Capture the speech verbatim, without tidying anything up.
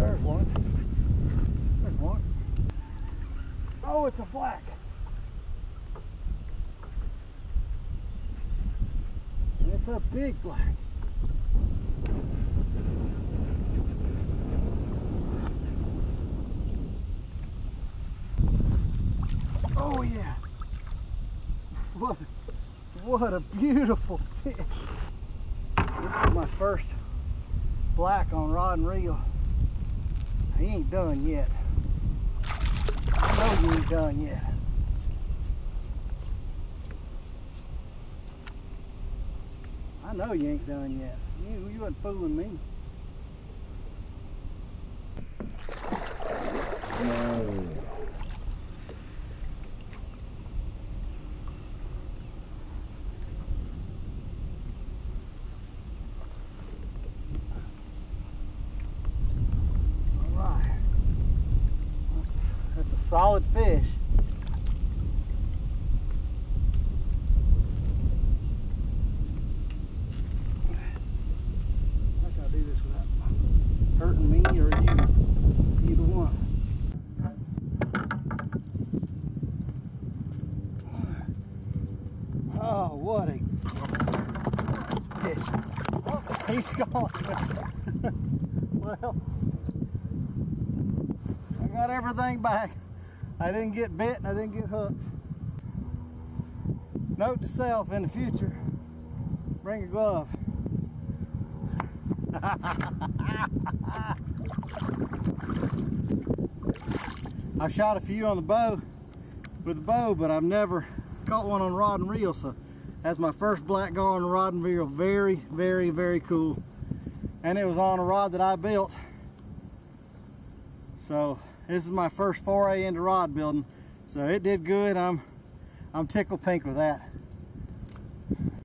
There's one. There's one. Oh, it's a black. It's a big black. Oh yeah. What what a beautiful fish. This is my first black on rod and reel. He ain't done yet. I know you ain't done yet. I know you ain't done yet. You, you wasn't fooling me. No. Solid fish. How can I do this without hurting me or you? Either one. Oh, what a fish. Oh, he's gone. Well, I got everything back. I didn't get bit and I didn't get hooked. Note to self in the future, bring a glove. I've shot a few on the bow, with the bow, but I've never caught one on rod and reel, so that's my first black going on rod and reel. Very, very, very cool. And it was on a rod that I built. So, this is my first foray into rod building, so it did good. I'm, I'm tickled pink with that.